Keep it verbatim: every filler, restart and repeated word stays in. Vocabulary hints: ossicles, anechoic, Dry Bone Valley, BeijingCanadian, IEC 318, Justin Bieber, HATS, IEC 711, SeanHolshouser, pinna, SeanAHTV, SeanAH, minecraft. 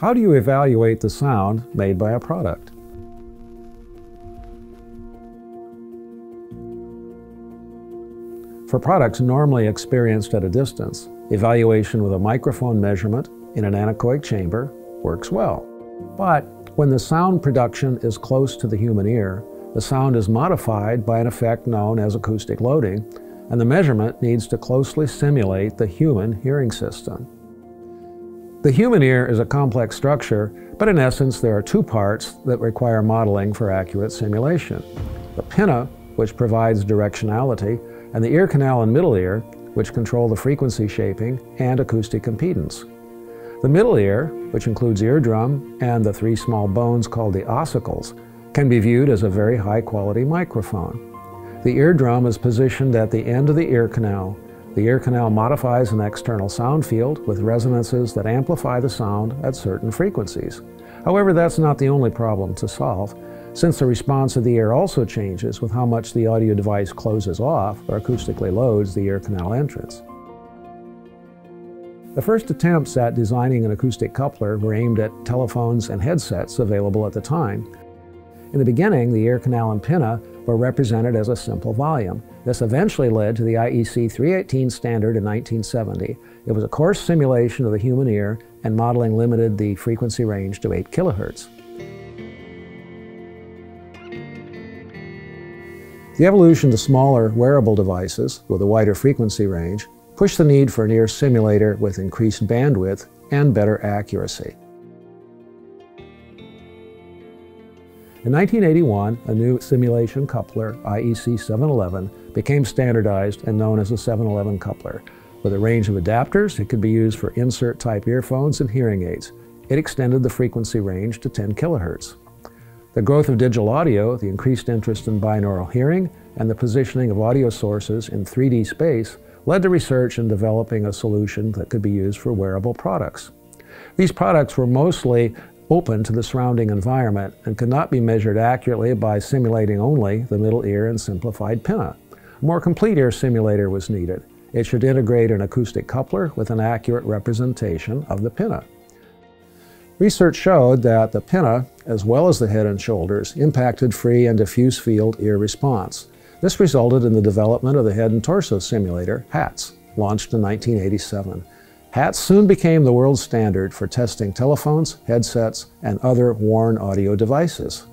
How do you evaluate the sound made by a product? For products normally experienced at a distance, evaluation with a microphone measurement in an anechoic chamber works well. But when the sound production is close to the human ear, the sound is modified by an effect known as acoustic loading, and the measurement needs to closely simulate the human hearing system. The human ear is a complex structure, but in essence there are two parts that require modeling for accurate simulation: the pinna, which provides directionality, and the ear canal and middle ear, which control the frequency shaping and acoustic impedance. The middle ear, which includes eardrum and the three small bones called the ossicles, can be viewed as a very high-quality microphone. The eardrum is positioned at the end of the ear canal. The ear canal modifies an external sound field with resonances that amplify the sound at certain frequencies. However, that's not the only problem to solve, since the response of the ear also changes with how much the audio device closes off or acoustically loads the ear canal entrance. The first attempts at designing an acoustic coupler were aimed at telephones and headsets available at the time. In the beginning, the ear canal and pinna were represented as a simple volume. This eventually led to the I E C three eighteen standard in nineteen seventy. It was a coarse simulation of the human ear, and modeling limited the frequency range to eight kilohertz. The evolution to smaller wearable devices with a wider frequency range pushed the need for an ear simulator with increased bandwidth and better accuracy. In nineteen eighty-one, a new simulation coupler, I E C seven eleven, became standardized and known as the seven eleven coupler. With a range of adapters, it could be used for insert-type earphones and hearing aids. It extended the frequency range to ten kilohertz. The growth of digital audio, the increased interest in binaural hearing, and the positioning of audio sources in three D space led to research in developing a solution that could be used for wearable products. These products were mostly open to the surrounding environment and could not be measured accurately by simulating only the middle ear and simplified pinna. A more complete ear simulator was needed. It should integrate an acoustic coupler with an accurate representation of the pinna. Research showed that the pinna, as well as the head and shoulders, impacted free and diffuse field ear response. This resulted in the development of the head and torso simulator, HATS, launched in nineteen eighty-seven. HATS soon became the world standard for testing telephones, headsets, and other worn audio devices.